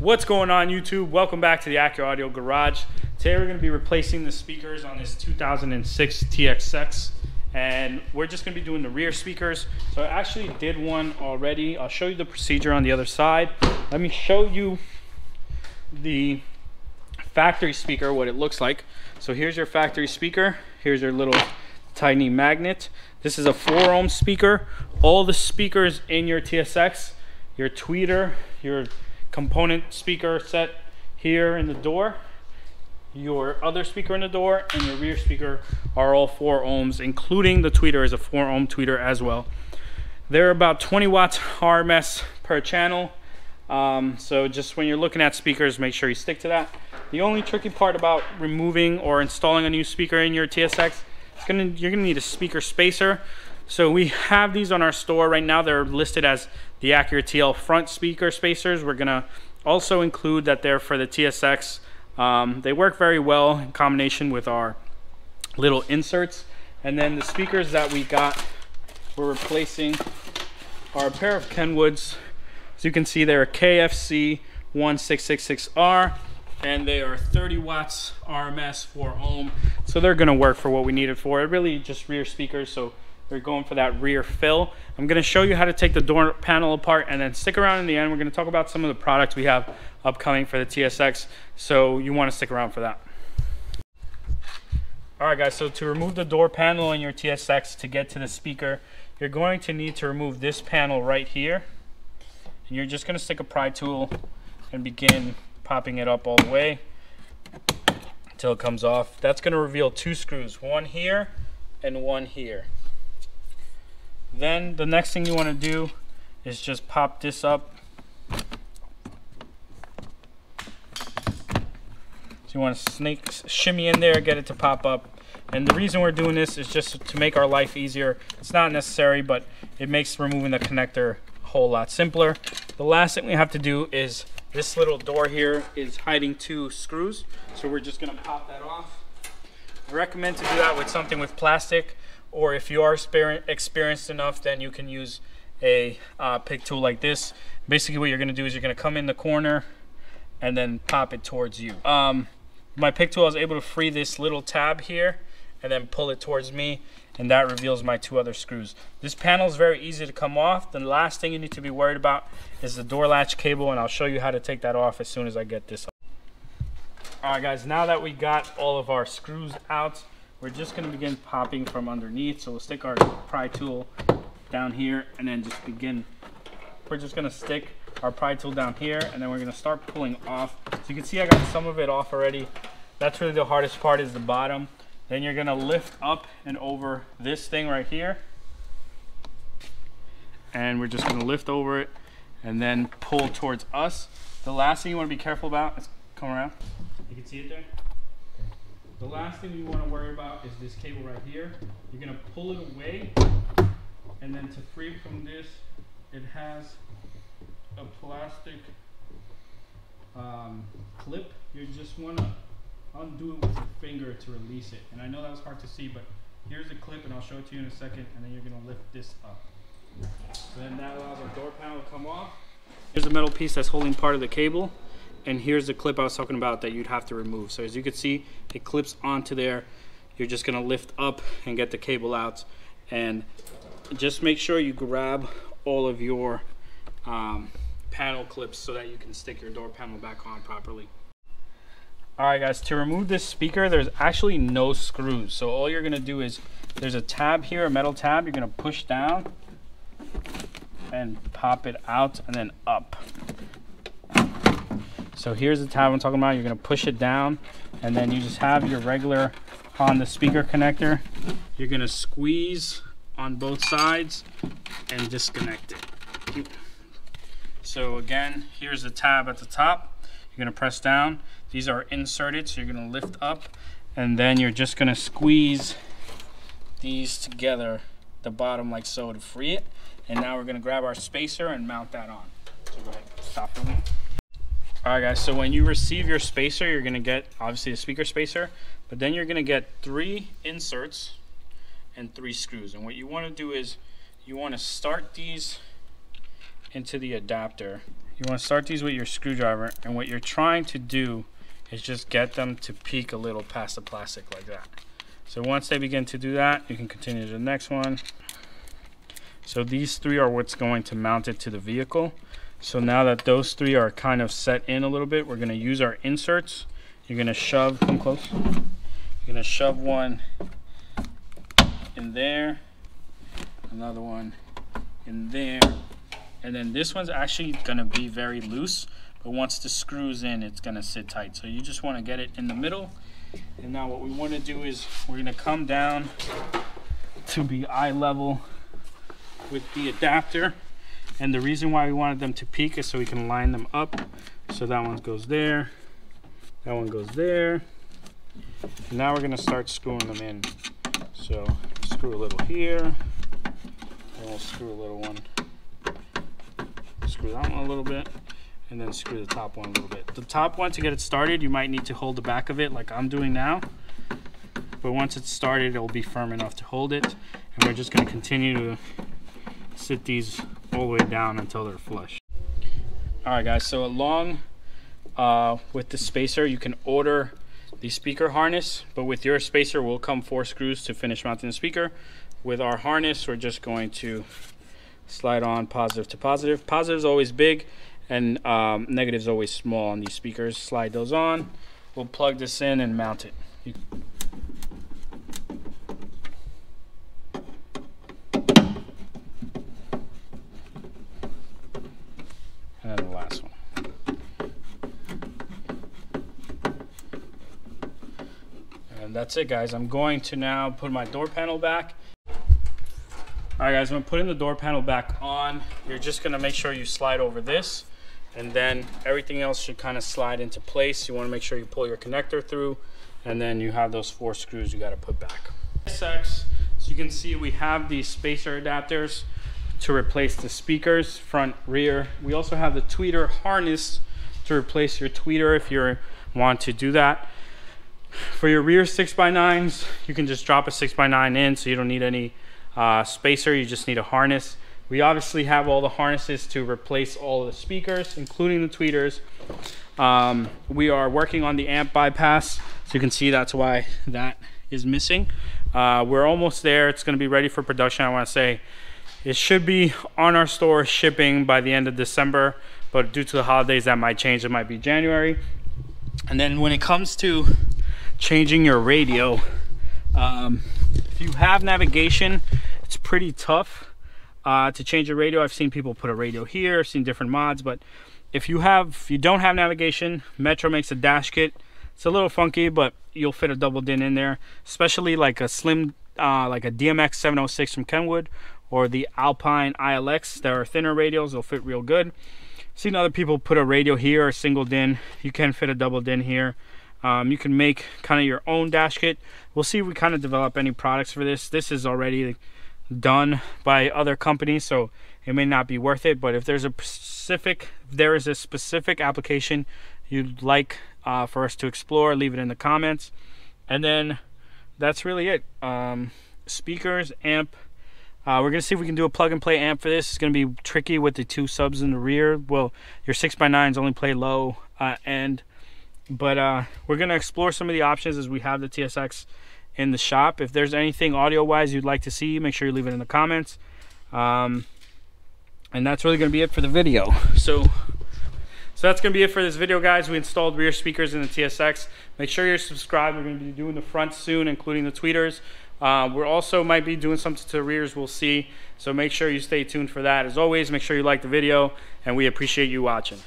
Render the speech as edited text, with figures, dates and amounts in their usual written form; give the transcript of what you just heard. What's going on, YouTube? Welcome back to the Acura Audio Garage. Today we're going to be replacing the speakers on this 2006 TSX, and we're just going to be doing the rear speakers. So I actually did one already. I'll show you the procedure on the other side. Let me show you the factory speaker, what it looks like. So here's your factory speaker. Here's your little tiny magnet. This is a 4-ohm speaker. All the speakers in your TSX, your tweeter, your component speaker set here in the door, your other speaker in the door, and your rear speaker are all 4 ohms, including the tweeter is a 4-ohm tweeter as well. They're about 20 watts RMS per channel. So just when you're looking at speakers, make sure you stick to that. The only tricky part about removing or installing a new speaker in your TSX, you're gonna need a speaker spacer. So we have these on our store right now. They're listed as the Acura TL front speaker spacers. We're gonna also include that they're for the TSX. They work very well in combination with our little inserts. And then the speakers that we got, we're replacing are a pair of Kenwoods. As you can see, they're a KFC 1666R, and they are 30 watts RMS 4-ohm. So they're gonna work for what we need it for. It really just rear speakers, so we're going for that rear fill. I'm gonna show you how to take the door panel apart, and then stick around in the end. We're gonna talk about some of the products we have upcoming for the TSX, so you wanna stick around for that. All right, guys, so to remove the door panel in your TSX to get to the speaker, you're going to need to remove this panel right here. And you're just gonna stick a pry tool and begin popping it up all the way until it comes off. That's gonna reveal two screws, one here and one here. Then the next thing you wanna do is just pop this up. So you wanna shimmy in there, get it to pop up. And the reason we're doing this is just to make our life easier. It's not necessary, but it makes removing the connector a whole lot simpler. The last thing we have to do is, this little door here is hiding two screws. So we're just gonna pop that off. I recommend to do that with something with plastic, or if you are experienced enough, then you can use a pick tool like this. Basically what you're gonna do is you're gonna come in the corner and then pop it towards you. My pick tool, I was able to free this little tab here and then pull it towards me, and that reveals my two other screws. This panel is very easy to come off. The last thing you need to be worried about is the door latch cable, and I'll show you how to take that off as soon as I get this off. All right, guys, now that we got all of our screws out, we're just gonna begin popping from underneath. So we'll stick our pry tool down here and then just begin. We're just gonna stick our pry tool down here, and then we're gonna start pulling off. So you can see I got some of it off already. That's really the hardest part, is the bottom. Then you're gonna lift up and over this thing right here. And we're just gonna lift over it and then pull towards us. The last thing you wanna be careful about is, come around. You can see it there. The last thing you want to worry about is this cable right here. You're going to pull it away, and then to free from this, it has a plastic clip. You just want to undo it with your finger to release it. And I know that was hard to see, but here's the clip, and I'll show it to you in a second, and then you're going to lift this up. So then that allows our door panel to come off. Here's the metal piece that's holding part of the cable. And here's the clip I was talking about that you'd have to remove. So as you can see, it clips onto there. You're just gonna lift up and get the cable out, and just make sure you grab all of your panel clips so that you can stick your door panel back on properly. All right, guys, to remove this speaker, there's actually no screws. So all you're gonna do is, there's a tab here, a metal tab. You're gonna push down and pop it out and then up. So here's the tab I'm talking about. You're gonna push it down, and then you just have your regular on the speaker connector. You're gonna squeeze on both sides and disconnect it. So again, here's the tab at the top. You're gonna press down. These are inserted, so you're gonna lift up, and then you're just gonna squeeze these together, the bottom like so, to free it. And now we're gonna grab our spacer and mount that on. So go ahead, stop for me. All right, guys, so when you receive your spacer, you're gonna get, obviously, a speaker spacer, but then you're gonna get 3 inserts and 3 screws. And what you wanna do is, you wanna start these into the adapter you want to start these with your screwdriver, and what you're trying to do is just get them to peek a little past the plastic like that. So once they begin to do that, you can continue to the next one. So these three are what's going to mount it to the vehicle. So now that those three are kind of set in a little bit, we're going to use our inserts. You're going to shove, come close, you're going to shove one in there, another one in there, and then this one's actually going to be very loose, but once the screw's in, it's going to sit tight. So you just want to get it in the middle. And now what we want to do is we're going to come down to be eye level with the adapter. And the reason why we wanted them to peak is so we can line them up. So that one goes there, that one goes there. And now we're going to start screwing them in. So screw a little here, and we'll screw a little one. Screw that one a little bit, and then screw the top one a little bit. The top one, to get it started, you might need to hold the back of it like I'm doing now. But once it's started, it'll be firm enough to hold it. And we're just going to continue to sit these all the way down until they're flush. All right, guys, so along with the spacer, you can order the speaker harness, but with your spacer will come 4 screws to finish mounting the speaker. With our harness, we're just going to slide on positive to positive. Positive is always big, and negative is always small on these speakers. Slide those on. We'll plug this in and mount it. And then the last one. And that's it, guys. I'm going to now put my door panel back. All right, guys, when putting the door panel back on, you're just gonna make sure you slide over this, and then everything else should kind of slide into place. You wanna make sure you pull your connector through, and then you have those 4 screws you gotta put back. TSX, so you can see we have these spacer adapters to replace the speakers, front, rear. We also have the tweeter harness to replace your tweeter if you want to do that. For your rear 6x9s, you can just drop a 6x9 in, so you don't need any spacer. You just need a harness. We obviously have all the harnesses to replace all the speakers, including the tweeters. We are working on the amp bypass, so you can see that's why that is missing. We're almost there. It's going to be ready for production. I want to say it should be on our store shipping by the end of December, but due to the holidays that might change. It might be January. And then when it comes to changing your radio, if you have navigation, it's pretty tough to change a radio. I've seen people put a radio here, I've seen different mods, but if you don't have navigation, Metro makes a dash kit. It's a little funky, but you'll fit a double DIN in there, especially like a slim, like a DMX 706 from Kenwood or the Alpine ILX. There are thinner radios, they'll fit real good. I've seen other people put a radio here, a single DIN. You can fit a double DIN here. You can make kind of your own dash kit. We'll see if we kind of develop any products for this. This is already done by other companies, so it may not be worth it. But if there's a specific application you'd like for us to explore, leave it in the comments. And then that's really it. Speakers, amp. We're gonna see if we can do a plug and play amp for this. It's gonna be tricky with the 2 subs in the rear. Well, your 6x9s only play low end. But we're going to explore some of the options as we have the TSX in the shop. If there's anything audio-wise you'd like to see, make sure you leave it in the comments. And that's really going to be it for the video. So that's going to be it for this video, guys. We installed rear speakers in the TSX. Make sure you're subscribed. We're going to be doing the front soon, including the tweeters. We're also might be doing something to the rears. We'll see. So make sure you stay tuned for that. As always, make sure you like the video, and we appreciate you watching.